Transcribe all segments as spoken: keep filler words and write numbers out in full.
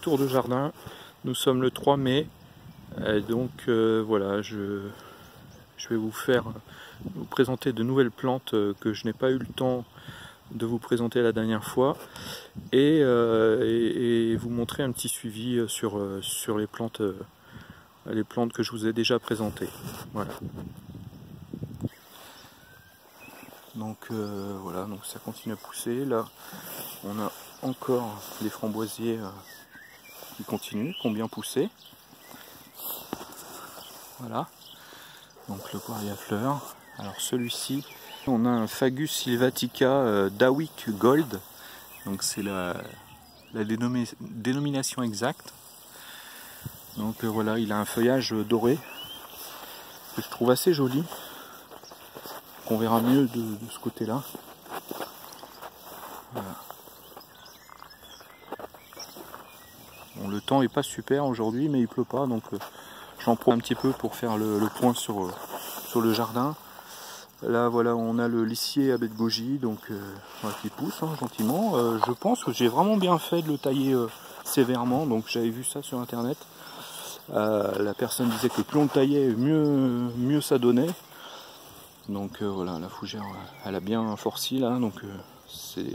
tour de jardin. Nous sommes le trois mai, et donc euh, voilà, je, je vais vous faire vous présenter de nouvelles plantes que je n'ai pas eu le temps de vous présenter la dernière fois, et, euh, et, et vous montrer un petit suivi sur, sur les plantes, les plantes que je vous ai déjà présentées. Voilà. Donc euh, voilà, donc ça continue à pousser. Là, on a encore des framboisiers euh, qui continuent, qui ont bien poussé. Voilà. Donc le poirier à fleurs. Alors celui-ci, on a un Fagus sylvatica euh, Dawick gold. Donc c'est la, la dénomi- dénomination exacte. Donc euh, voilà, il a un feuillage doré que je trouve assez joli. On verra mieux de, de ce côté là. Voilà. Bon, le temps est pas super aujourd'hui, mais il pleut pas, donc euh, j'en prends un petit peu pour faire le, le point sur, euh, sur le jardin. Là voilà, on a le lissier à baie de goji, donc euh, voilà, qui pousse hein, gentiment. Euh, je pense que j'ai vraiment bien fait de le tailler euh, sévèrement, donc j'avais vu ça sur internet. Euh, la personne disait que plus on le taillait, mieux, mieux ça donnait. Donc euh, voilà, la fougère, elle a bien forci là, donc euh,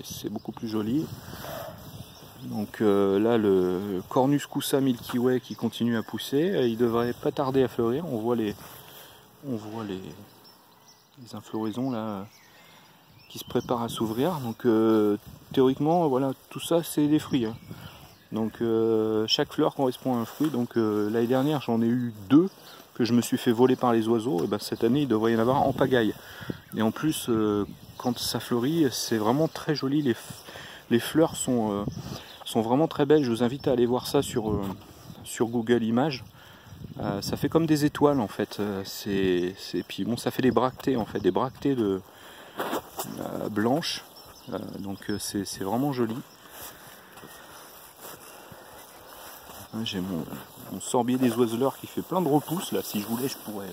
c'est beaucoup plus joli. Donc euh, là, le Cornus Koussa Milky Way qui continue à pousser, il devrait pas tarder à fleurir. On voit les, on voit les, les infloraisons là qui se préparent à s'ouvrir. Donc euh, théoriquement, voilà, tout ça c'est des fruits. Hein. Donc euh, chaque fleur correspond à un fruit. Donc euh, l'année dernière, j'en ai eu deux que je me suis fait voler par les oiseaux, et ben cette année il devrait y en avoir en pagaille. Et en plus, euh, quand ça fleurit, c'est vraiment très joli, les, les fleurs sont, euh, sont vraiment très belles. Je vous invite à aller voir ça sur, euh, sur Google Images. Euh, ça fait comme des étoiles en fait, euh, c'est, c'est, et puis bon, ça fait des bractées en fait, des bractées de, euh, blanches, euh, donc c'est vraiment joli. J'ai mon, mon sorbier des oiseleurs qui fait plein de repousses là. Si je voulais, je pourrais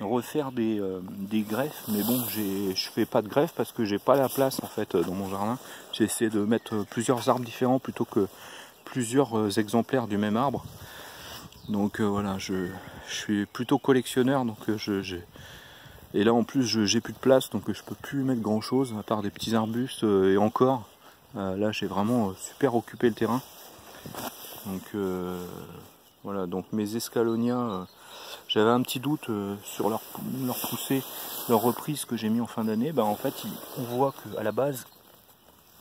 refaire des, euh, des greffes, mais bon, je fais pas de greffes parce que j'ai pas la place en fait dans mon jardin. J'ai essayé de mettre plusieurs arbres différents plutôt que plusieurs exemplaires du même arbre. Donc euh, voilà, je, je suis plutôt collectionneur, donc euh, je, j'ai et là en plus j'ai plus de place, donc je peux plus mettre grand chose à part des petits arbustes, euh, et encore euh, là j'ai vraiment euh, super occupé le terrain. Donc euh, voilà, donc mes escalonias, euh, j'avais un petit doute euh, sur leur, leur poussée, leur reprise que j'ai mis en fin d'année. Bah, en fait, il, on voit qu'à la base,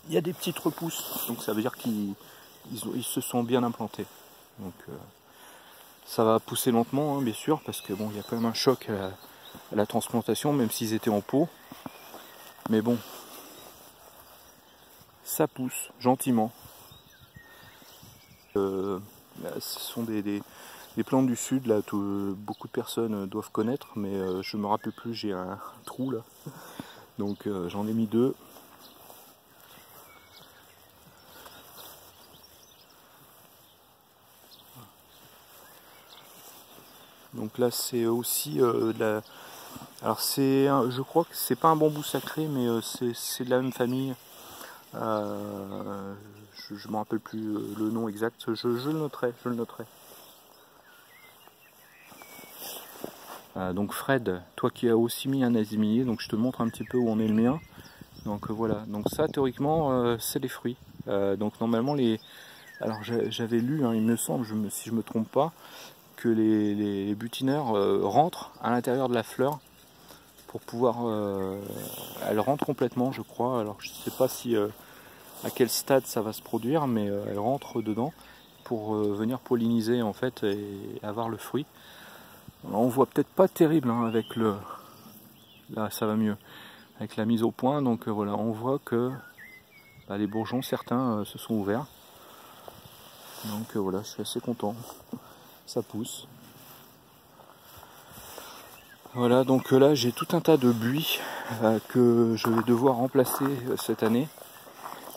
il y a des petites repousses. Donc ça veut dire qu'ils ils, ils se sont bien implantés. Donc euh, ça va pousser lentement, hein, bien sûr, parce que bon, il y a quand même un choc à la, à la transplantation, même s'ils étaient en pot. Mais bon, ça pousse gentiment. Euh, ce sont des, des, des plantes du sud là, tout, beaucoup de personnes doivent connaître, mais euh, je me rappelle plus, j'ai un trou là, donc euh, j'en ai mis deux. Donc là c'est aussi euh, de la... alors c'est, je crois que c'est pas un bambou sacré, mais euh, c'est de la même famille. Euh, je ne me rappelle plus le nom exact, je, je le noterai, je le noterai. Euh, donc Fred, toi qui as aussi mis un azimilier, donc je te montre un petit peu où en est le mien. Donc euh, voilà, donc ça théoriquement euh, c'est les fruits. Euh, donc normalement les... Alors j'avais lu, hein, il me semble, je me, si je me trompe pas, que les, les butineurs euh, rentrent à l'intérieur de la fleur pour pouvoir... Euh... Elle rentre complètement je crois, alors je sais pas si... Euh... à quel stade ça va se produire, mais euh, elle rentre dedans pour euh, venir polliniser en fait et avoir le fruit. Alors, on voit peut-être pas terrible hein, avec le... là ça va mieux avec la mise au point, donc euh, voilà, on voit que bah, les bourgeons certains euh, se sont ouverts, donc euh, voilà, je suis assez content, ça pousse. Voilà, donc là j'ai tout un tas de buis euh, que je vais devoir remplacer euh, cette année.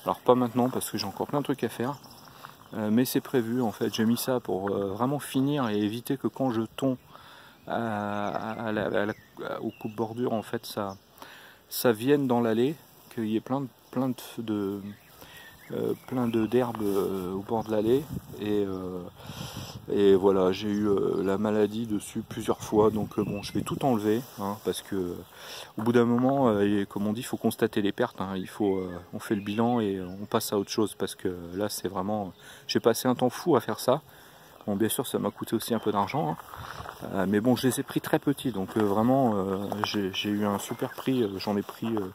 Alors pas maintenant parce que j'ai encore plein de trucs à faire, euh, mais c'est prévu en fait, j'ai mis ça pour euh, vraiment finir et éviter que quand je tombe à, à la, à la, au coupe-bordure en fait ça, ça vienne dans l'allée, qu'il y ait plein de, plein de, de, euh, plein d'herbes euh, au bord de l'allée. Et, euh, et voilà, j'ai eu euh, la maladie dessus plusieurs fois. Donc euh, bon, je vais tout enlever, hein, parce que euh, au bout d'un moment, euh, et, comme on dit, il faut constater les pertes. Hein, il faut, euh, on fait le bilan et on passe à autre chose, parce que là, c'est vraiment... J'ai passé un temps fou à faire ça. Bon, bien sûr, ça m'a coûté aussi un peu d'argent, hein. Euh, mais bon, je les ai pris très petits, donc euh, vraiment, euh, j'ai eu un super prix. Euh, J'en ai pris, euh,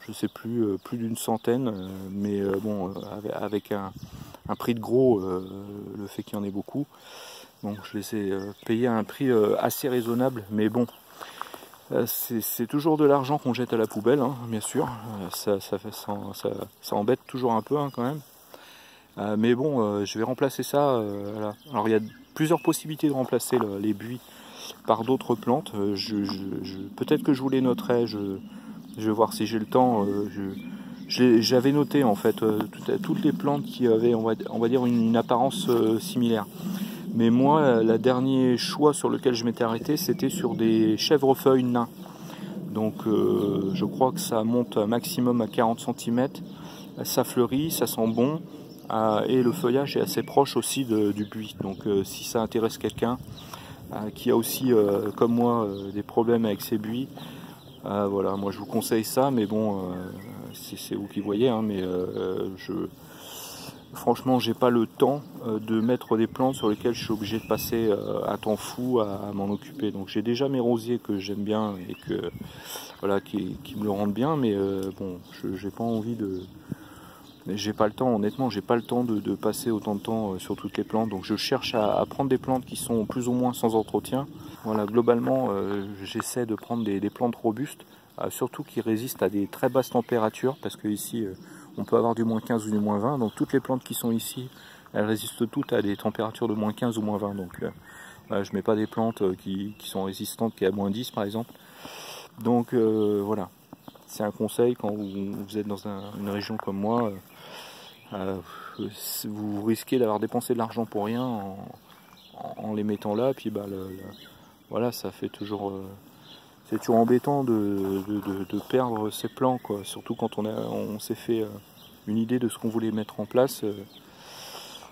je sais plus, euh, plus d'une centaine, euh, mais euh, bon, euh, avec un, un prix de gros, euh, le fait qu'il y en ait beaucoup. Donc, je les ai euh, payés à un prix euh, assez raisonnable, mais bon, euh, c'est toujours de l'argent qu'on jette à la poubelle, hein, bien sûr. Euh, ça, ça, fait, ça, ça, ça embête toujours un peu, hein, quand même. Euh, mais bon, euh, je vais remplacer ça. Euh, voilà. Alors il y a plusieurs possibilités de remplacer le, les buis par d'autres plantes. Euh, je, je, je, Peut-être que je vous les noterai. Je, je vais voir si j'ai le temps. Euh, J'avais noté en fait euh, tout, toutes les plantes qui avaient, on va, on va dire, une, une apparence euh, similaire. Mais moi, le dernier choix sur lequel je m'étais arrêté, c'était sur des chèvrefeuilles nains. Donc euh, je crois que ça monte un maximum à quarante centimètres. Ça fleurit, ça sent bon. Euh, et le feuillage est assez proche aussi de, du buis, donc euh, si ça intéresse quelqu'un euh, qui a aussi euh, comme moi euh, des problèmes avec ses buis, euh, voilà, moi je vous conseille ça. Mais bon, euh, c'est vous qui voyez, hein, mais euh, je franchement j'ai pas le temps euh, de mettre des plantes sur lesquelles je suis obligé de passer euh, un temps fou à, à m'en occuper. Donc j'ai déjà mes rosiers que j'aime bien et que voilà, qui, qui me le rendent bien, mais euh, bon, j'ai pas envie de... J'ai pas le temps, honnêtement, j'ai pas le temps de, de passer autant de temps sur toutes les plantes. Donc je cherche à, à prendre des plantes qui sont plus ou moins sans entretien. Voilà, globalement, euh, j'essaie de prendre des, des plantes robustes, euh, surtout qui résistent à des très basses températures, parce que ici, euh, on peut avoir du moins quinze ou du moins vingt. Donc toutes les plantes qui sont ici, elles résistent toutes à des températures de moins quinze ou moins vingt. Donc euh, voilà, je mets pas des plantes qui, qui sont résistantes, qui est à moins dix par exemple. Donc euh, voilà, c'est un conseil quand vous, vous êtes dans un, une région comme moi. Euh, Euh, vous risquez d'avoir dépensé de l'argent pour rien en, en les mettant là, puis bah le, le, voilà, ça fait toujours euh, c'est toujours embêtant de, de, de, de perdre ses plans, quoi, surtout quand on a on s'est fait euh, une idée de ce qu'on voulait mettre en place. Euh,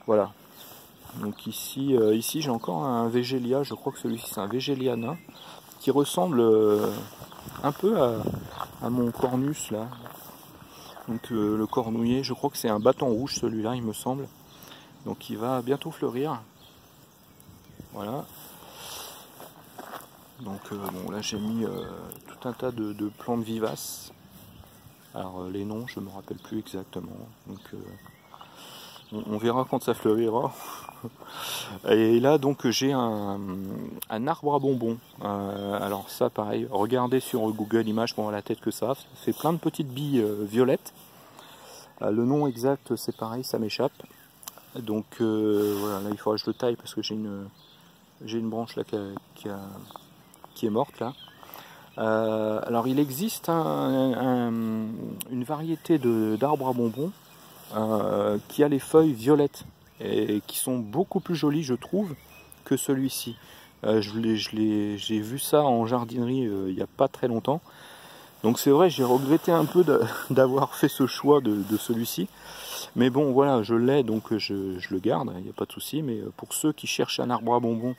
voilà, donc ici euh, ici j'ai encore un Weigela, je crois que celui-ci c'est un Weigela nain qui ressemble euh, un peu à, à mon Cornus là. Donc euh, le cornouiller, je crois que c'est un bâton rouge celui-là, il me semble. Donc il va bientôt fleurir. Voilà. Donc euh, bon, là j'ai mis euh, tout un tas de, de plantes vivaces. Alors euh, les noms, je ne me rappelle plus exactement. Donc euh, on, on verra quand ça fleurira. Et là donc j'ai un, un arbre à bonbons. Euh, alors ça pareil, regardez sur Google Images, bon, à la tête que ça, c'est plein de petites billes euh, violettes. Euh, le nom exact c'est pareil, ça m'échappe. Donc euh, voilà, là il faudra que je le taille parce que j'ai une j'ai une branche là qui, a, qui, a, qui est morte là. Euh, alors il existe un, un, une variété d'arbres à bonbons euh, qui a les feuilles violettes. Et qui sont beaucoup plus jolis, je trouve, que celui-ci. Euh, j'ai vu ça en jardinerie euh, il n'y a pas très longtemps. Donc c'est vrai, j'ai regretté un peu d'avoir fait ce choix de, de celui-ci. Mais bon, voilà, je l'ai, donc je, je le garde, il n'y a pas de souci. Mais pour ceux qui cherchent un arbre à bonbons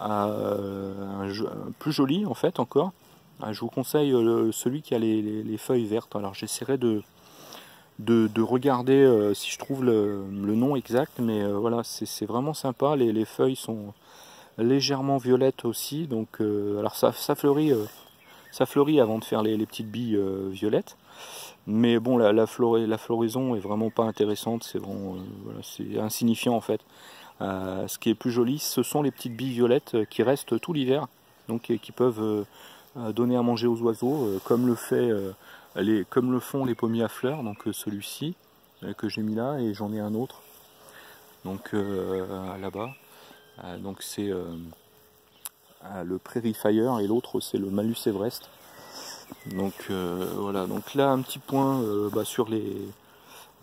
euh, un, un plus joli, en fait, encore, je vous conseille celui qui a les, les, les feuilles vertes. Alors j'essaierai de... De, de regarder euh, si je trouve le, le nom exact, mais euh, voilà, c'est vraiment sympa. Les, les feuilles sont légèrement violettes aussi, donc euh, alors ça, ça fleurit euh, ça fleurit avant de faire les, les petites billes euh, violettes, mais bon, la, la, flore, la floraison est vraiment pas intéressante, c'est vraiment euh, voilà, c'est insignifiant en fait. Euh, ce qui est plus joli, ce sont les petites billes violettes qui restent tout l'hiver, donc et qui peuvent euh, donner à manger aux oiseaux, euh, comme le fait euh, Les, comme le font les pommiers à fleurs, donc celui-ci euh, que j'ai mis là, et j'en ai un autre donc euh, là-bas. Euh, donc c'est euh, euh, le Prairie Fire et l'autre c'est le Malus Everest. Donc euh, voilà, donc là un petit point euh, bah, sur les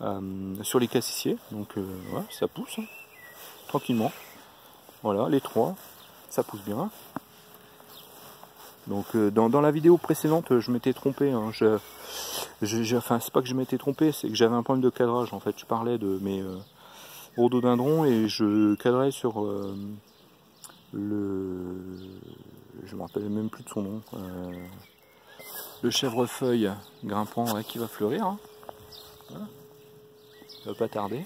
euh, sur les cassissiers. Donc euh, ouais, ça pousse hein, tranquillement. Voilà, les trois, ça pousse bien. Donc dans, dans la vidéo précédente, je m'étais trompé, hein. je, je, je, enfin c'est pas que je m'étais trompé, c'est que j'avais un problème de cadrage en fait. Je parlais de mes euh, rhododendrons et je cadrais sur euh, le, je me rappelle même plus de son nom, euh, le chèvrefeuille grimpant ouais, qui va fleurir, hein. Voilà. Ça va pas tarder.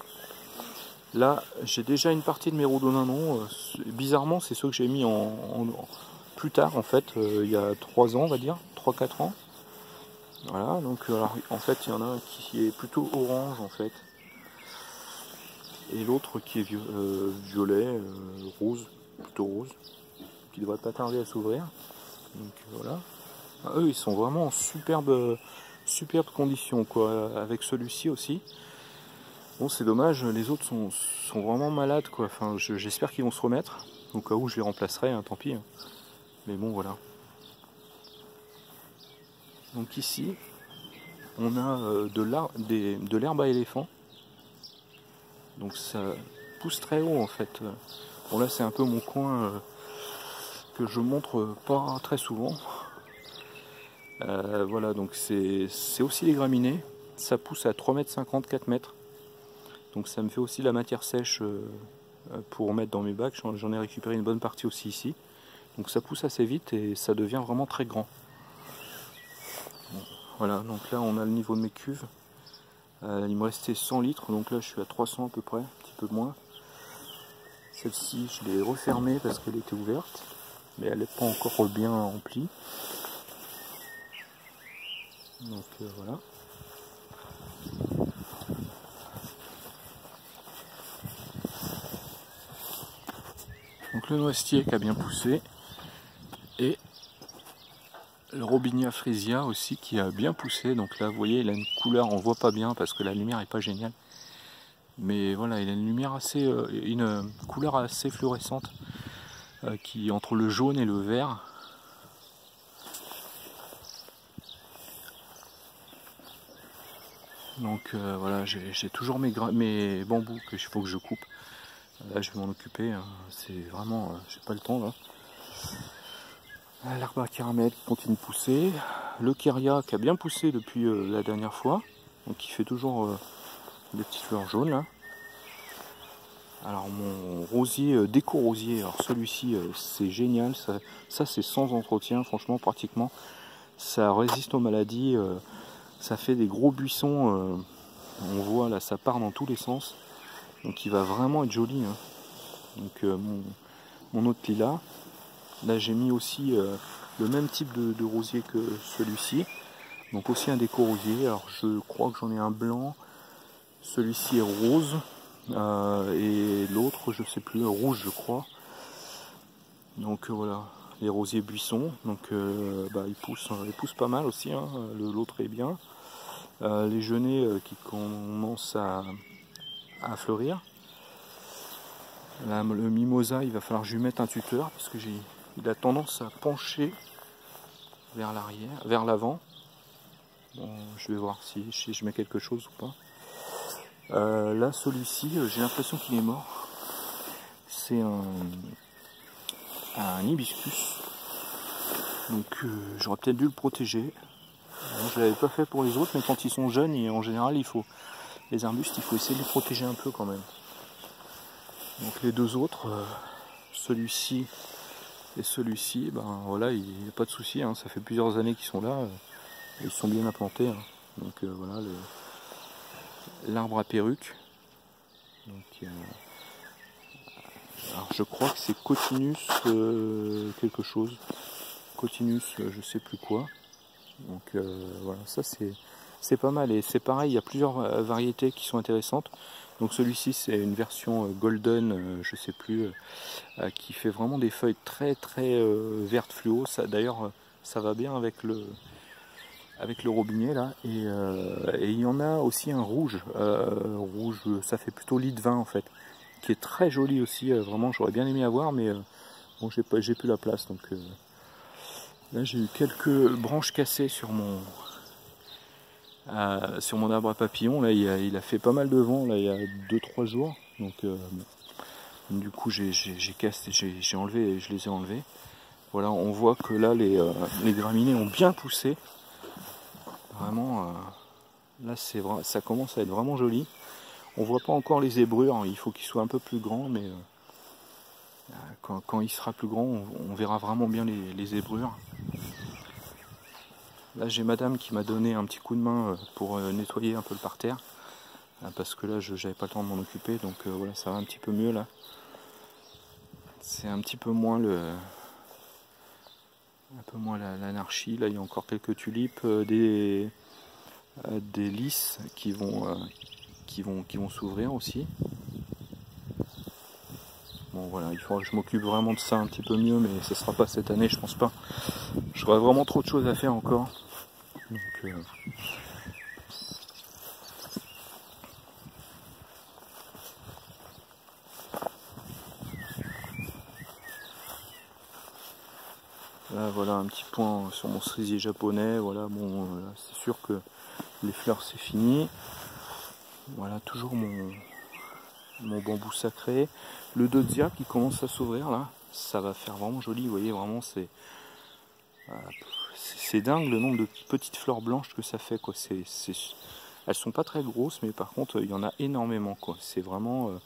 Là j'ai déjà une partie de mes rhododendrons, euh, bizarrement c'est ceux que j'ai mis en, en plus tard en fait, euh, il y a trois ans on va dire, trois quatre ans. Voilà, donc alors, en fait il y en a un qui est plutôt orange en fait, et l'autre qui est viol euh, violet, euh, rose, plutôt rose, qui devrait pas tarder à s'ouvrir. Donc voilà, ah, eux ils sont vraiment en superbe, superbe condition quoi, avec celui-ci aussi. Bon c'est dommage, les autres sont, sont vraiment malades quoi, enfin j'espère qu'ils vont se remettre, au cas où je les remplacerai, hein, tant pis. Hein. Mais bon voilà. Donc ici, on a de l'herbe à éléphant. Donc ça pousse très haut en fait. Bon là c'est un peu mon coin euh, que je montre pas très souvent. Euh, voilà donc c'est aussi des graminées. Ça pousse à trois mètres cinquante, quatre mètres. Donc ça me fait aussi la matière sèche euh, pour mettre dans mes bacs. J'en ai récupéré une bonne partie aussi ici. Donc ça pousse assez vite et ça devient vraiment très grand. Voilà, donc là on a le niveau de mes cuves. Euh, il me restait cent litres, donc là je suis à trois cents à peu près, un petit peu moins. Celle-ci je l'ai refermée parce qu'elle était ouverte, mais elle n'est pas encore bien remplie. Donc euh, voilà. Donc le noisetier qui a bien poussé. Et le Robinia frisia aussi qui a bien poussé. Donc là vous voyez il a une couleur, on voit pas bien parce que la lumière est pas géniale, mais voilà il a une lumière assez, euh, une couleur assez fluorescente euh, qui entre le jaune et le vert. Donc euh, voilà j'ai toujours mes, mes bambous que je faut que je coupe. Là je vais m'en occuper, hein. C'est vraiment, euh, j'ai pas le temps là. L'arbre à caramel qui continue de pousser, le Kéria qui a bien poussé depuis euh, la dernière fois, donc qui fait toujours euh, des petites fleurs jaunes là. Alors mon rosier, euh, déco rosier, alors celui-ci euh, c'est génial, ça, ça c'est sans entretien franchement pratiquement, ça résiste aux maladies, euh, ça fait des gros buissons, euh, on voit là ça part dans tous les sens, donc il va vraiment être joli, hein. Donc euh, mon, mon autre lilas. Là j'ai mis aussi euh, le même type de, de rosier que celui-ci, donc aussi un déco rosier, alors je crois que j'en ai un blanc, celui-ci est rose, euh, et l'autre je sais plus, rouge je crois. Donc euh, voilà, les rosiers buissons, donc euh, bah, ils, poussent, ils poussent pas mal aussi, hein. L'autre est bien, euh, les genêts euh, qui commencent à, à fleurir. Là, le mimosa il va falloir que je lui mette un tuteur parce que j'ai... Il a tendance à pencher vers l'arrière, vers l'avant. Bon, je vais voir si, si je mets quelque chose ou pas. Euh, là, celui-ci, j'ai l'impression qu'il est mort. C'est un, un hibiscus. Donc, euh, j'aurais peut-être dû le protéger. Alors, je ne l'avais pas fait pour les autres, mais quand ils sont jeunes, et en général, il faut les arbustes, il faut essayer de les protéger un peu quand même. Donc, les deux autres, euh, celui-ci... Et celui-ci, ben voilà, il n'y a pas de souci, hein, ça fait plusieurs années qu'ils sont là, euh, ils sont bien implantés. Hein, donc euh, voilà, l'arbre à perruque. Donc, euh, alors je crois que c'est Cotinus euh, quelque chose, Cotinus euh, je sais plus quoi. Donc euh, voilà, ça c'est pas mal et c'est pareil, il y a plusieurs variétés qui sont intéressantes. Donc celui-ci c'est une version golden, je sais plus, qui fait vraiment des feuilles très très vertes fluo. Ça d'ailleurs ça va bien avec le avec le robinet là. Et, euh, et il y en a aussi un rouge, euh, rouge ça fait plutôt lit de vin en fait, qui est très joli aussi. Vraiment j'aurais bien aimé avoir, mais euh, bon j'ai pas j'ai plus la place. Donc euh, là j'ai eu quelques branches cassées sur mon Euh, sur mon arbre à papillons. Là il a, il a fait pas mal de vent là, il y a deux trois jours, donc euh, du coup j'ai enlevé, je les ai enlevés. Voilà, on voit que là, les, euh, les graminées ont bien poussé. Vraiment, euh, là, c'est vrai, ça commence à être vraiment joli. On ne voit pas encore les zébrures, hein, il faut qu'ils soient un peu plus grands, mais euh, quand, quand il sera plus grand, on, on verra vraiment bien les, les zébrures. Là, j'ai madame qui m'a donné un petit coup de main pour nettoyer un peu le parterre, parce que là, je n'avais pas le temps de m'en occuper, donc euh, voilà, ça va un petit peu mieux, là. C'est un petit peu moins le... un peu moins l'anarchie. Là, il y a encore quelques tulipes, euh, des, euh, des lys qui vont, euh, qui vont, qui vont s'ouvrir aussi. Bon, voilà, il faudra que je m'occupe vraiment de ça un petit peu mieux, mais ce ne sera pas cette année, je pense pas. J'aurai vraiment trop de choses à faire encore. Donc, euh... Là, voilà un petit point sur mon cerisier japonais. Voilà, bon, euh, c'est sûr que les fleurs c'est fini. Voilà, toujours mon, mon bambou sacré. Le dodia qui commence à s'ouvrir là, ça va faire vraiment joli. Vous voyez, vraiment, c'est euh, c'est dingue le nombre de petites fleurs blanches que ça fait, quoi. C'est, c'est, elles sont pas très grosses, mais par contre, il y en a énormément, quoi. C'est vraiment, euh,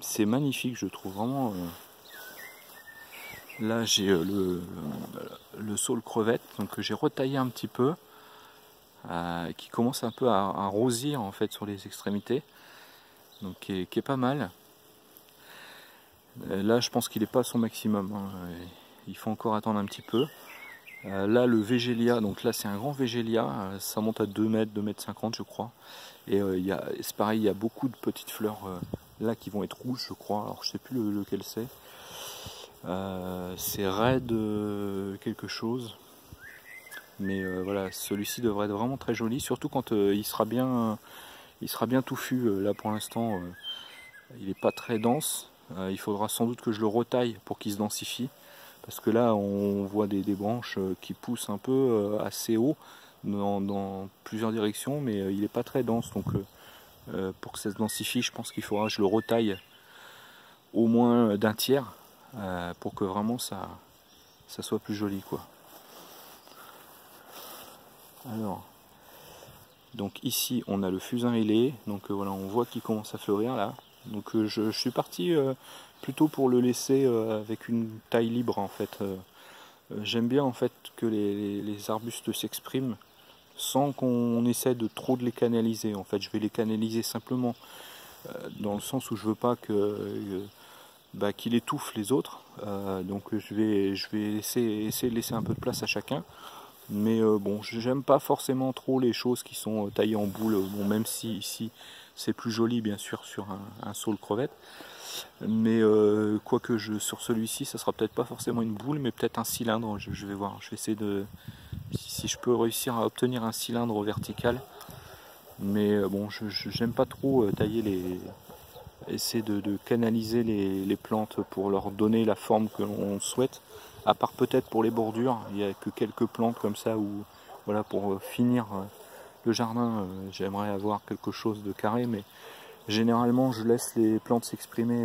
c'est magnifique, je trouve vraiment. Euh, Là, j'ai le, le, le saule crevette que j'ai retaillé un petit peu, euh, qui commence un peu à, à rosir en fait sur les extrémités, donc qui est, qui est pas mal. Euh, là, je pense qu'il n'est pas à son maximum, hein. Il faut encore attendre un petit peu. Euh, là, le Weigela, donc là, c'est un grand Weigela, ça monte à deux mètres, deux mètres cinquante, je crois. Et euh, y a, c'est pareil, il y a beaucoup de petites fleurs euh, là qui vont être rouges, je crois. Alors, je sais plus lequel c'est. Euh, c'est raide euh, quelque chose, mais euh, voilà, celui-ci devrait être vraiment très joli, surtout quand euh, il sera bien euh, il sera bien touffu. Euh, là pour l'instant euh, il n'est pas très dense, euh, il faudra sans doute que je le retaille pour qu'il se densifie, parce que là on voit des, des branches euh, qui poussent un peu euh, assez haut dans, dans plusieurs directions, mais euh, il n'est pas très dense, donc euh, euh, pour que ça se densifie, je pense qu'il faudra que je le retaille au moins d'un tiers. Euh, pour que vraiment ça, ça soit plus joli, quoi. Alors, donc ici on a le fusain ailé, donc euh, voilà, on voit qu'il commence à fleurir là. Donc euh, je, je suis parti euh, plutôt pour le laisser euh, avec une taille libre en fait. Euh, euh, J'aime bien en fait que les, les arbustes s'expriment sans qu'on essaie de trop de les canaliser. En fait, je vais les canaliser simplement euh, dans le sens où je veux pas que euh, Bah, qu'il étouffe les autres, euh, donc je vais, je vais laisser, essayer de laisser un peu de place à chacun, mais euh, bon, j'aime pas forcément trop les choses qui sont taillées en boule, bon, même si ici c'est plus joli bien sûr sur un, un saule crevette, mais euh, quoique je, sur celui-ci ça sera peut-être pas forcément une boule, mais peut-être un cylindre, je, je vais voir, je vais essayer de, si, si je peux réussir à obtenir un cylindre vertical, mais euh, bon, je, je, j'aime pas trop tailler les... essayer de, de canaliser les, les plantes pour leur donner la forme que l'on souhaite, à part peut-être pour les bordures, il n'y a que quelques plantes comme ça où, voilà, pour finir le jardin, j'aimerais avoir quelque chose de carré, mais généralement je laisse les plantes s'exprimer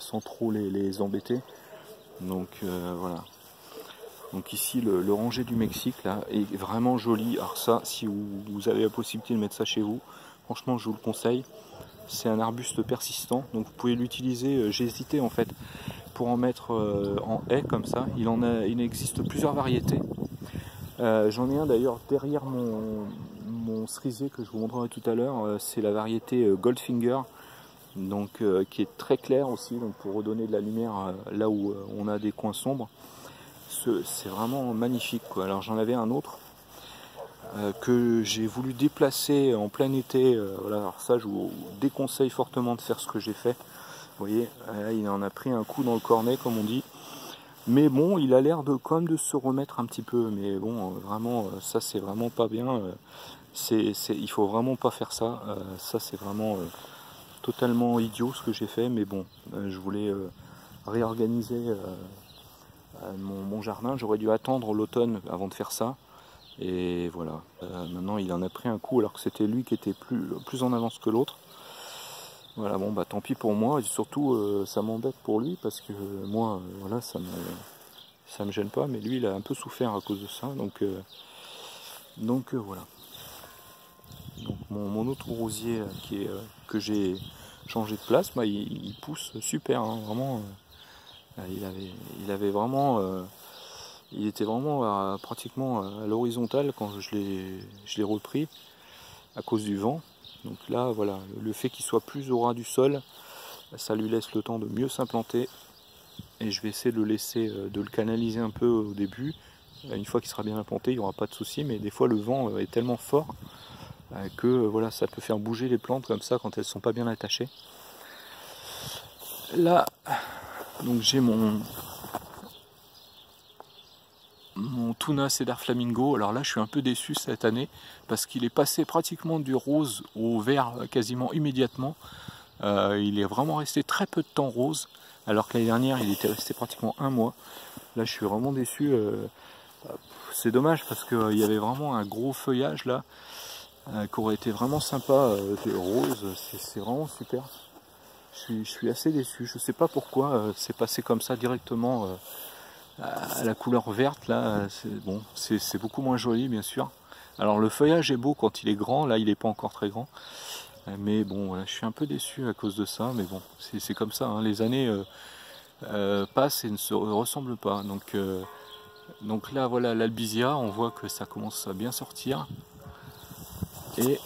sans trop les, les embêter, donc euh, voilà. Donc ici le, le rangé du Mexique là est vraiment joli, alors ça, si vous, vous avez la possibilité de mettre ça chez vous, franchement je vous le conseille. C'est un arbuste persistant, donc vous pouvez l'utiliser, j'ai hésité en fait, pour en mettre euh, en haie comme ça. Il en a, il existe plusieurs variétés. Euh, J'en ai un d'ailleurs derrière mon, mon cerisier que je vous montrerai tout à l'heure, euh, c'est la variété euh, Goldfinger, donc, euh, qui est très claire aussi, donc pour redonner de la lumière euh, là où euh, on a des coins sombres. C'est vraiment magnifique, quoi. Alors j'en avais un autre que j'ai voulu déplacer en plein été, voilà, alors ça je vous déconseille fortement de faire ce que j'ai fait, vous voyez, là, il en a pris un coup dans le cornet comme on dit, mais bon, il a l'air de quand même de se remettre un petit peu, mais bon, vraiment, ça c'est vraiment pas bien, c'est, c'est, il faut vraiment pas faire ça, ça c'est vraiment euh, totalement idiot ce que j'ai fait, mais bon, je voulais euh, réorganiser euh, mon, mon jardin, j'aurais dû attendre l'automne avant de faire ça, et voilà, euh, maintenant il en a pris un coup alors que c'était lui qui était plus, plus en avance que l'autre. Voilà, bon bah tant pis pour moi, et surtout euh, ça m'embête pour lui parce que euh, moi, euh, voilà, ça me, ça me gêne pas, mais lui il a un peu souffert à cause de ça, donc euh, donc euh, voilà. Donc, mon, mon autre rosier euh, qui est, euh, que j'ai changé de place, bah, il, il pousse super, hein, vraiment. Euh, il, avait, il avait vraiment, euh, il était vraiment à, pratiquement à l'horizontale quand je l'ai repris à cause du vent. Donc là, voilà, le fait qu'il soit plus au ras du sol, ça lui laisse le temps de mieux s'implanter. Et je vais essayer de le laisser, de le canaliser un peu au début. Une fois qu'il sera bien implanté, il n'y aura pas de souci. Mais des fois, le vent est tellement fort que voilà, ça peut faire bouger les plantes comme ça quand elles ne sont pas bien attachées. Là, donc j'ai mon mon Tuna Cedar Flamingo. Alors là, je suis un peu déçu cette année parce qu'il est passé pratiquement du rose au vert quasiment immédiatement. Euh, il est vraiment resté très peu de temps rose, alors que l'année dernière il était resté pratiquement un mois. Là je suis vraiment déçu, euh, c'est dommage parce qu'il euh, y avait vraiment un gros feuillage là, euh, qui aurait été vraiment sympa, euh, rose, c'est vraiment super. Je suis, je suis assez déçu, je sais pas pourquoi euh, c'est passé comme ça directement euh, à la couleur verte là, bon, c'est beaucoup moins joli bien sûr. Alors le feuillage est beau quand il est grand, là il n'est pas encore très grand. Mais bon, voilà, je suis un peu déçu à cause de ça, mais bon, c'est comme ça, hein. Les années euh, euh, passent et ne se ressemblent pas. Donc, euh, donc là, voilà, l'albizia, on voit que ça commence à bien sortir. Et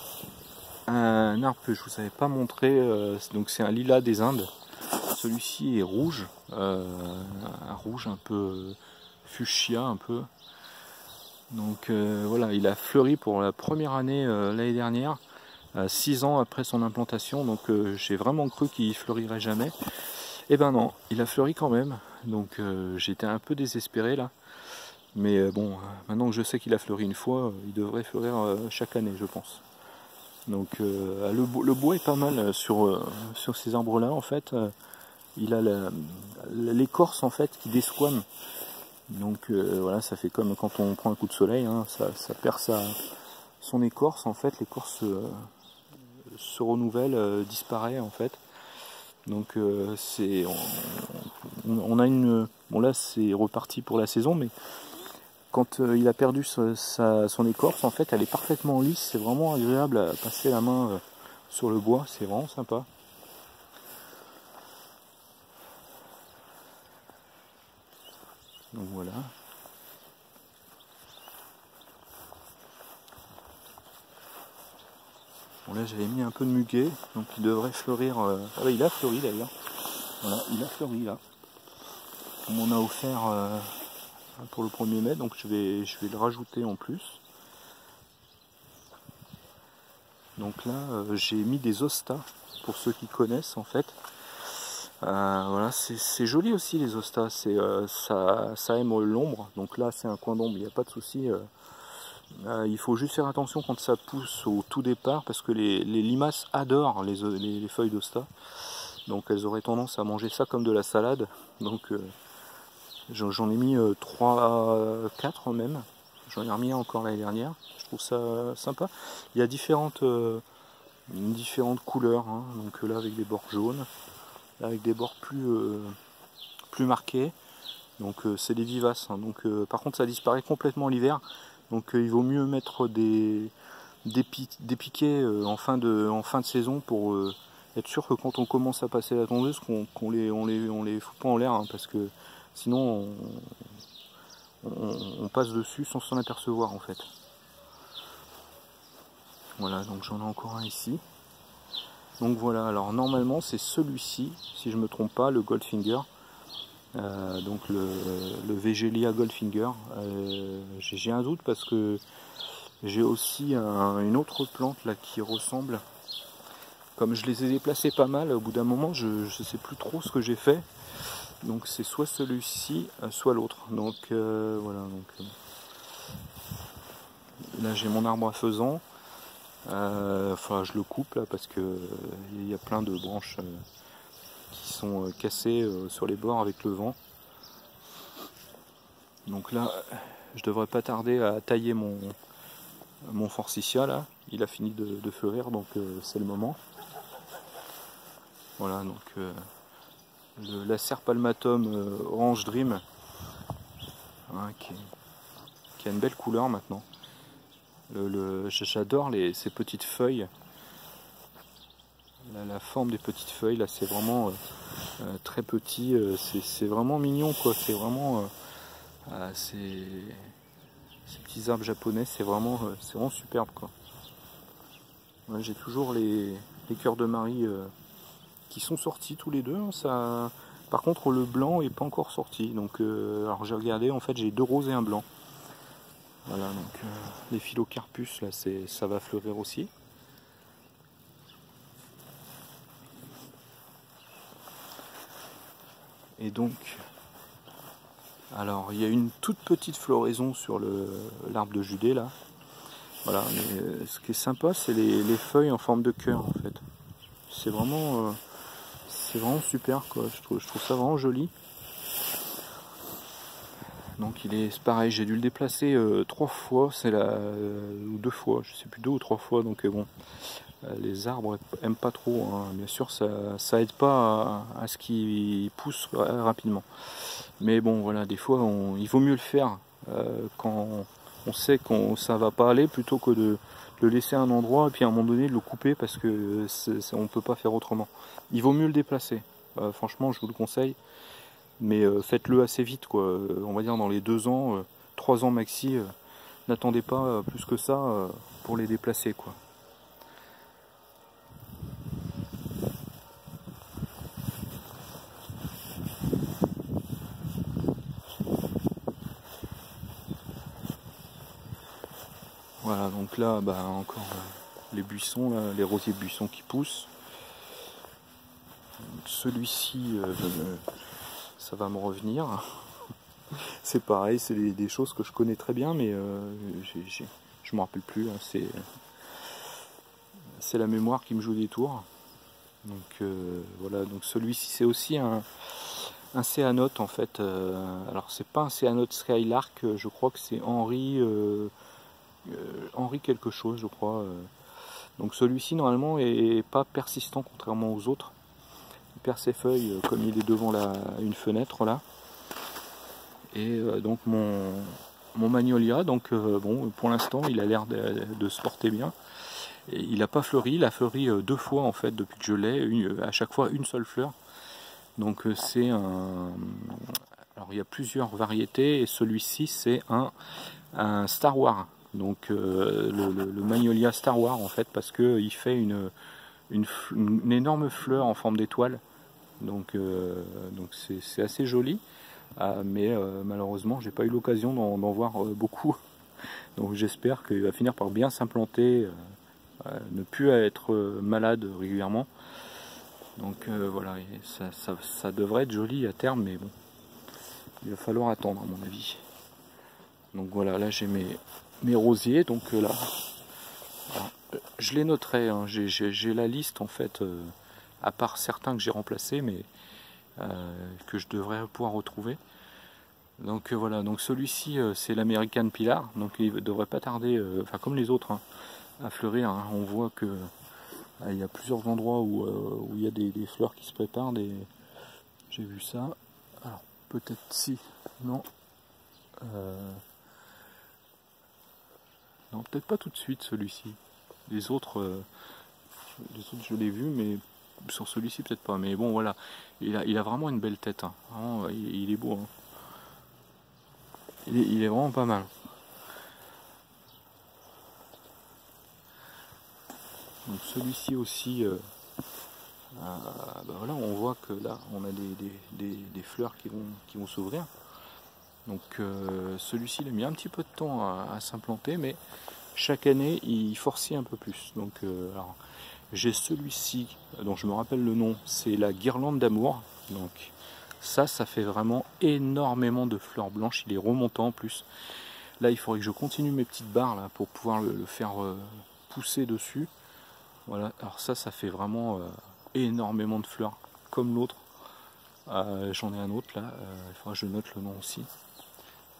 un arbre que je ne vous avais pas montré, euh, donc c'est un lilas des Indes. Celui-ci est rouge, euh, un rouge un peu fuchsia, un peu. Donc euh, voilà, il a fleuri pour la première année euh, l'année dernière. six ans après son implantation, donc euh, j'ai vraiment cru qu'il fleurirait jamais. Et ben non, il a fleuri quand même, donc euh, j'étais un peu désespéré là. Mais euh, bon, maintenant que je sais qu'il a fleuri une fois, euh, il devrait fleurir euh, chaque année, je pense. Donc euh, le, le bois est pas mal sur, euh, sur ces arbres-là, en fait. Euh, il a l'écorce en fait qui desquame. Donc euh, voilà, ça fait comme quand on prend un coup de soleil, hein, ça, ça perd sa, son écorce, en fait, l'écorce... Euh, se renouvelle, euh, disparaît en fait. Donc euh, c'est on, on a une bon là c'est reparti pour la saison, mais quand euh, il a perdu sa, sa, son écorce en fait elle est parfaitement lisse, c'est vraiment agréable à passer la main euh, sur le bois, c'est vraiment sympa. Donc voilà. Bon là j'avais mis un peu de muguet, donc il devrait fleurir, euh... ah bah il a fleuri d'ailleurs, voilà, il a fleuri là, on m'en a offert euh, pour le premier mai, donc je vais, je vais le rajouter en plus. Donc là euh, j'ai mis des hostas, pour ceux qui connaissent en fait, euh, voilà, c'est joli aussi les hostas, euh, ça, ça aime l'ombre, donc là c'est un coin d'ombre, il n'y a pas de souci. Euh... Euh, il faut juste faire attention quand ça pousse au tout départ parce que les, les limaces adorent les, les, les feuilles d'hosta, donc elles auraient tendance à manger ça comme de la salade. Donc euh, j'en ai mis euh, trois, quatre même, j'en ai remis un encore l'année dernière, je trouve ça sympa. Il y a différentes, euh, différentes couleurs, hein. Donc là avec des bords jaunes, là avec des bords plus, euh, plus marqués, donc euh, c'est des vivaces, hein. Donc, euh, par contre ça disparaît complètement l'hiver. Donc euh, il vaut mieux mettre des, des, pi des piquets euh, en, fin de, en fin de saison pour euh, être sûr que quand on commence à passer la tondeuse, qu'on qu'on les, on les, on les fout pas en l'air, hein, parce que sinon on, on, on passe dessus sans s'en apercevoir en fait. Voilà, donc j'en ai encore un ici. Donc voilà, alors normalement c'est celui-ci, si je me trompe pas, le Goldfinger. Euh, donc le, le Weigela Goldfinger, euh, j'ai un doute parce que j'ai aussi un, une autre plante là qui ressemble. Comme je les ai déplacées pas mal, au bout d'un moment je ne sais plus trop ce que j'ai fait, donc c'est soit celui-ci soit l'autre. Donc euh, voilà, donc, euh, là j'ai mon arbre à faisan, euh, enfin je le coupe là parce que il y a plein de branches euh, qui sont cassés sur les bords avec le vent. Donc là je devrais pas tarder à tailler mon mon forsythia là, il a fini de, de fleurir, donc euh, c'est le moment. Voilà, donc euh, le, la serpalmatum euh, orange dream hein, qui, qui a une belle couleur maintenant. Le, le, j'adore ces petites feuilles, la, la forme des petites feuilles, là c'est vraiment euh, très petit, euh, c'est vraiment mignon quoi, c'est vraiment, euh, euh, ces petits arbres japonais, c'est vraiment, euh, vraiment superbe quoi. Ouais, j'ai toujours les, les cœurs de Marie euh, qui sont sortis tous les deux, hein, ça... Par contre le blanc n'est pas encore sorti, donc euh, alors j'ai regardé, en fait j'ai deux roses et un blanc. Voilà, donc euh, les phylocarpus, là, ça va fleurir aussi. Et donc, alors il y a une toute petite floraison sur l'arbre de Judée, là. Voilà, mais euh, ce qui est sympa, c'est les, les feuilles en forme de cœur, en fait. C'est vraiment, euh, c'est vraiment super, quoi. Je trouve, je trouve ça vraiment joli. Donc il est pareil, j'ai dû le déplacer euh, trois fois, c'est la euh, ou deux fois, je sais plus, deux ou trois fois. Donc euh, bon, euh, les arbres aiment pas trop, hein. Bien sûr, ça, ça aide pas à, à ce qu'ils poussent rapidement. Mais bon, voilà, des fois, on, il vaut mieux le faire euh, quand on sait qu'on ça va pas aller, plutôt que de le laisser à un endroit et puis à un moment donné de le couper parce que c'est, c'est, on peut pas faire autrement. Il vaut mieux le déplacer. Euh, franchement, je vous le conseille. Mais euh, faites-le assez vite, quoi. Euh, on va dire dans les deux ans, euh, trois ans maxi, euh, n'attendez pas euh, plus que ça euh, pour les déplacer, quoi. Voilà, donc là, bah, encore euh, les buissons, là, les rosiers de buissons qui poussent. Celui-ci... Euh, euh, ça va me revenir. C'est pareil, c'est des, des choses que je connais très bien, mais euh, j'ai, j'ai, je ne me rappelle plus. Hein, c'est la mémoire qui me joue des tours. Donc euh, voilà, donc celui-ci c'est aussi un, un céanote en fait. Euh, alors c'est pas un céanote Skylark, je crois que c'est Henri, euh, euh, Henri quelque chose, je crois. Donc celui-ci normalement est pas persistant contrairement aux autres. Il perd ses feuilles comme il est devant la, une fenêtre là. Et euh, donc mon, mon Magnolia, donc euh, bon, pour l'instant il a l'air de, de se porter bien. Et il n'a pas fleuri, il a fleuri deux fois en fait depuis que je l'ai, à chaque fois une seule fleur. Donc c'est un... Alors il y a plusieurs variétés et celui-ci c'est un, un Star Wars. Donc euh, le, le, le Magnolia Star Wars en fait, parce qu'il fait une... Une, une énorme fleur en forme d'étoile, donc euh, donc c'est assez joli, ah, mais euh, malheureusement j'ai pas eu l'occasion d'en voir euh, beaucoup, donc j'espère qu'il va finir par bien s'implanter, euh, euh, ne plus être euh, malade régulièrement, donc euh, voilà, ça, ça, ça devrait être joli à terme, mais bon, il va falloir attendre à mon avis. Donc voilà, là j'ai mes, mes rosiers, donc euh, là voilà. Je les noterai, hein. J'ai la liste en fait, euh, à part certains que j'ai remplacés, mais euh, que je devrais pouvoir retrouver. Donc euh, voilà, donc celui-ci euh, c'est l'American Pilar, donc il ne devrait pas tarder, euh, enfin comme les autres, hein, à fleurir. Hein. On voit que euh, il y a plusieurs endroits où, euh, où il y a des, des fleurs qui se préparent, des... j'ai vu ça, alors peut-être si, non. Euh... Non, peut-être pas tout de suite celui-ci. Les autres, euh, les autres je l'ai vu, mais sur celui-ci peut-être pas. Mais bon, voilà, il a, il a vraiment une belle tête. Hein. Vraiment, il, il est beau. Hein. Il, est, il est vraiment pas mal. Donc celui-ci aussi, euh, euh, ben voilà, on voit que là, on a des, des, des, des fleurs qui vont, qui vont s'ouvrir. Donc euh, celui-ci, il a mis un petit peu de temps à, à s'implanter, mais... Chaque année, il forcit un peu plus. Donc, euh, j'ai celui-ci, dont je me rappelle le nom, c'est la Guirlande d'amour. Donc, ça, ça fait vraiment énormément de fleurs blanches. Il est remontant en plus. Là, il faudrait que je continue mes petites barres là pour pouvoir le, le faire euh, pousser dessus. Voilà. Alors ça, ça fait vraiment euh, énormément de fleurs, comme l'autre. Euh, J'en ai un autre là. Euh, il faudra que je note le nom aussi.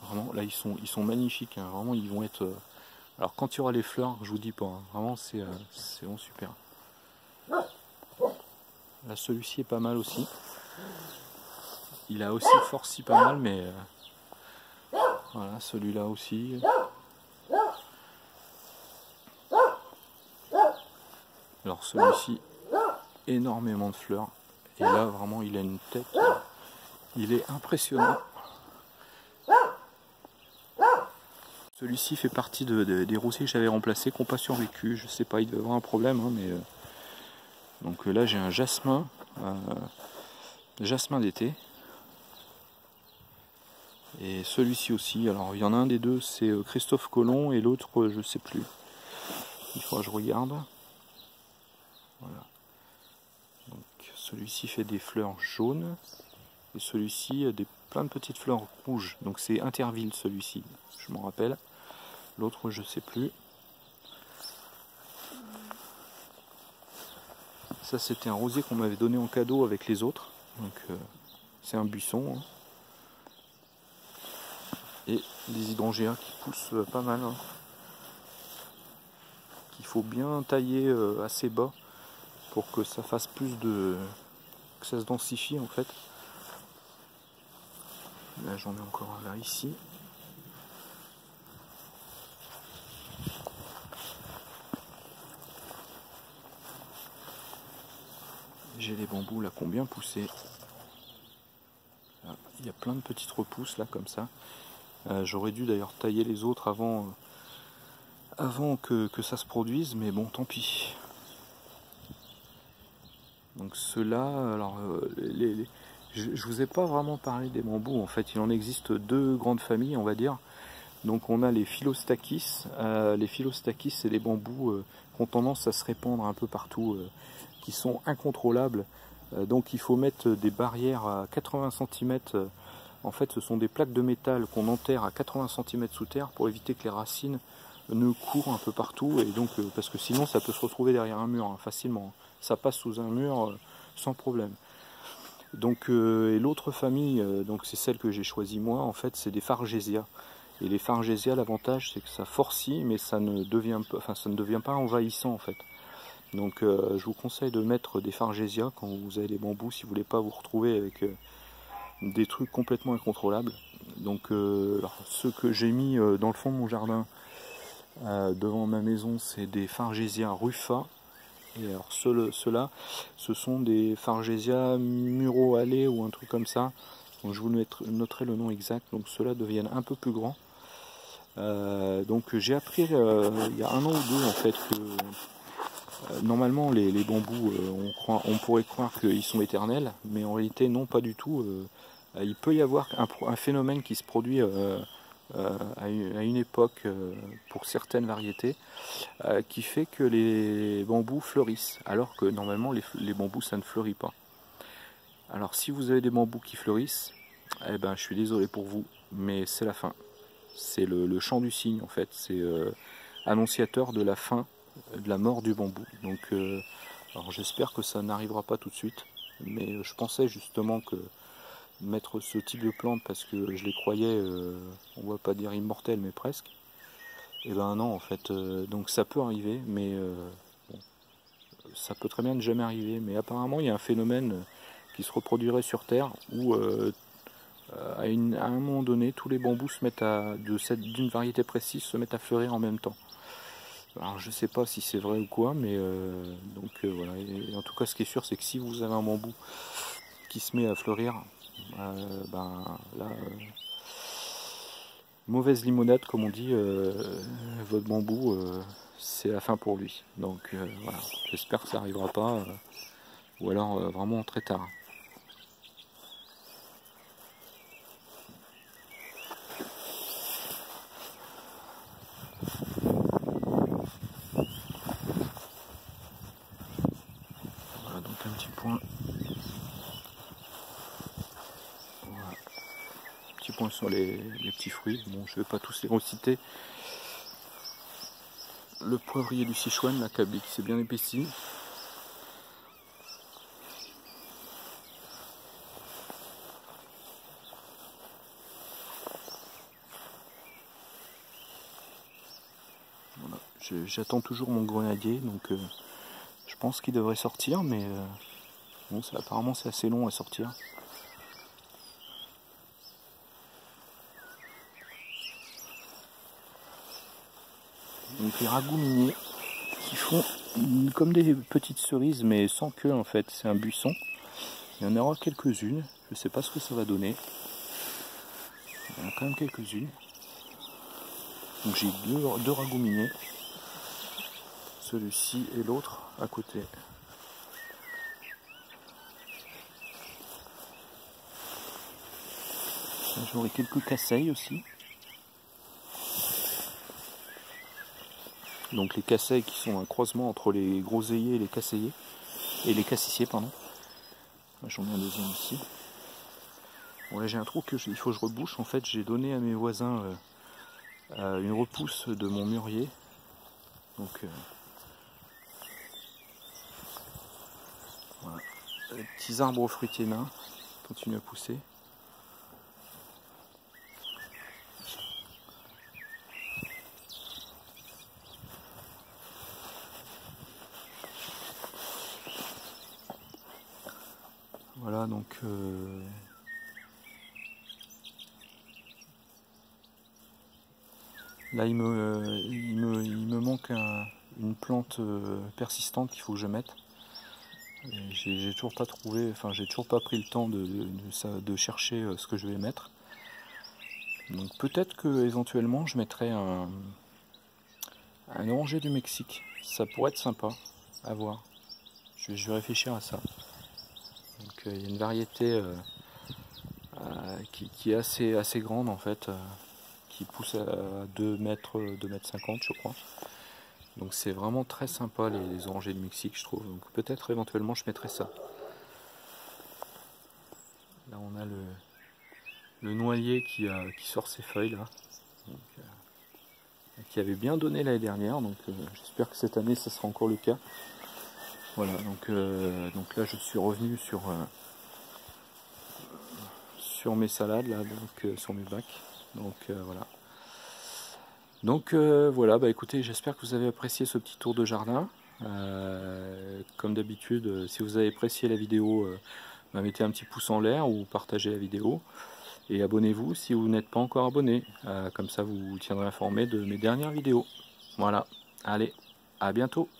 Vraiment, là, ils sont, ils sont magnifiques. Hein. Vraiment, ils vont être euh, alors quand il y aura les fleurs, je vous dis pas, hein. Vraiment c'est euh, bon, super. Là celui-ci est pas mal aussi. Il a aussi forci pas mal, mais euh, Voilà, celui-là aussi. Alors celui-ci, énormément de fleurs. Et là, vraiment, il a une tête. Il est impressionnant. Celui-ci fait partie de, de, des roussiers que j'avais remplacés, qui n'ont pas survécu. Je sais pas, il devait avoir un problème, hein, mais... Euh... Donc là, j'ai un jasmin. Euh... Jasmin d'été. Et celui-ci aussi. Alors, il y en a un des deux, c'est Christophe Colomb, et l'autre, je sais plus. Il faudra que je regarde. Voilà. Donc, celui-ci fait des fleurs jaunes. Et celui-ci a des, plein de petites fleurs rouges. Donc, c'est Interville, celui-ci. Je m'en rappelle. L'autre, je sais plus. Ça, c'était un rosier qu'on m'avait donné en cadeau avec les autres. Donc, euh, c'est un buisson. Hein. Et des hydrangea qui poussent euh, pas mal. Hein. Qu'il faut bien tailler euh, assez bas pour que ça fasse plus de... que ça se densifie, en fait. Là, j'en ai encore un vers ici. J'ai les bambous là qui ont bien poussé. Là, il y a plein de petites repousses là comme ça. Euh, J'aurais dû d'ailleurs tailler les autres avant, euh, avant que, que ça se produise, mais bon, tant pis. Donc ceux-là, alors euh, les, les, je ne vous ai pas vraiment parlé des bambous. En fait, il en existe deux grandes familles, on va dire. Donc on a les phylostakis. Euh, les phylostakis, c'est des bambous euh, qui ont tendance à se répandre un peu partout. Euh, qui sont incontrôlables, donc il faut mettre des barrières à quatre-vingts centimètres. En fait, ce sont des plaques de métal qu'on enterre à quatre-vingts centimètres sous terre pour éviter que les racines ne courent un peu partout, et donc parce que sinon ça peut se retrouver derrière un mur, hein, facilement. Ça passe sous un mur euh, sans problème. Donc euh, et l'autre famille, euh, donc c'est celle que j'ai choisie moi. En fait, c'est des Fargesia. Et les Fargesia, l'avantage c'est que ça forcit, mais ça ne devient pas, enfin ça ne devient pas envahissant en fait. Donc euh, je vous conseille de mettre des Fargesia quand vous avez les bambous, si vous voulez pas vous retrouver avec euh, des trucs complètement incontrôlables. Donc euh, alors, ce que j'ai mis euh, dans le fond de mon jardin, euh, devant ma maison, c'est des Fargesia rufa. Et alors ceux-là, ceux ce sont des Fargesia murielae ou un truc comme ça. Donc je vous noterai le nom exact. Donc ceux-là deviennent un peu plus grands. Euh, donc j'ai appris euh, il y a un an ou deux en fait que... Normalement, les, les bambous, euh, on, croit, on pourrait croire qu'ils sont éternels, mais en réalité, non, pas du tout. Euh, il peut y avoir un, un phénomène qui se produit euh, euh, à, une, à une époque euh, pour certaines variétés, euh, qui fait que les bambous fleurissent, alors que normalement, les, les bambous, ça ne fleurit pas. Alors, si vous avez des bambous qui fleurissent, eh ben, je suis désolé pour vous, mais c'est la fin. C'est le, le chant du cygne, en fait. C'est euh, annonciateur de la fin, de la mort du bambou. Donc euh, alors j'espère que ça n'arrivera pas tout de suite, mais je pensais justement que mettre ce type de plante, parce que je les croyais euh, on va pas dire immortelles, mais presque, et ben non en fait. Euh, donc ça peut arriver, mais euh, bon, ça peut très bien ne jamais arriver, mais apparemment il y a un phénomène qui se reproduirait sur terre où euh, à, une, à un moment donné tous les bambous se mettent à, de cette, d'une variété précise se mettent à fleurir en même temps. Alors je sais pas si c'est vrai ou quoi, mais euh, donc euh, voilà. Et, et en tout cas, ce qui est sûr, c'est que si vous avez un bambou qui se met à fleurir, euh, ben là, euh, mauvaise limonade comme on dit. Euh, votre bambou, euh, c'est la fin pour lui. Donc euh, voilà. J'espère que ça n'arrivera pas, euh, ou alors euh, vraiment très tard. Sur les, les petits fruits, bon, je vais pas tous les reciter. Le poivrier du Sichuan, la cabique, c'est bien épaissi. Voilà. J'attends toujours mon grenadier, donc euh, je pense qu'il devrait sortir, mais euh, bon, ça, apparemment c'est assez long à sortir. donc les ragouminés qui font comme des petites cerises mais sans queue en fait, c'est un buisson. Il y en aura quelques-unes, je ne sais pas ce que ça va donner. Il y en a quand même quelques-unes. Donc j'ai deux, deux ragouminés, celui-ci et l'autre à côté. J'aurai quelques casseilles aussi. Donc les casseilles qui sont un croisement entre les groseilliers et les casseilliers. Et les cassissiers, pardon. J'en mets un deuxième ici. Bon là j'ai un trou que il faut que je rebouche. En fait j'ai donné à mes voisins euh, une repousse de mon mûrier. Donc euh, voilà. Les petits arbres fruitiers nains continuent à pousser. Voilà donc euh... là il me, euh, il me, il me manque un, une plante euh, persistante qu'il faut que je mette. J'ai toujours pas trouvé, enfin j'ai toujours pas pris le temps de, de, de, de chercher euh, ce que je vais mettre. Donc peut-être que éventuellement je mettrai un, un oranger du Mexique. Ça pourrait être sympa à voir. Je, je vais réfléchir à ça. Donc il euh, y a une variété euh, euh, qui, qui est assez, assez grande en fait, euh, qui pousse à deux mètres cinquante je crois. Donc c'est vraiment très sympa les, les orangers du Mexique je trouve. Donc peut-être éventuellement je mettrai ça. Là on a le, le noyer qui, euh, qui sort ses feuilles là. Donc, euh, qui avait bien donné l'année dernière, donc euh, j'espère que cette année ça sera encore le cas. Voilà, donc, euh, donc là je suis revenu sur, euh, sur mes salades, là, donc, euh, sur mes bacs. Donc euh, voilà. Donc euh, voilà, bah écoutez, j'espère que vous avez apprécié ce petit tour de jardin. Euh, comme d'habitude, si vous avez apprécié la vidéo, euh, bah, mettez un petit pouce en l'air ou partagez la vidéo. Et abonnez-vous si vous n'êtes pas encore abonné. Euh, comme ça vous tiendrez informé de mes dernières vidéos. Voilà, allez, à bientôt.